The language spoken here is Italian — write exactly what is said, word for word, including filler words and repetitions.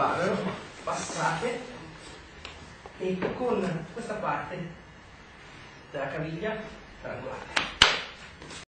bavero, passate, e con questa parte della caviglia triangolate.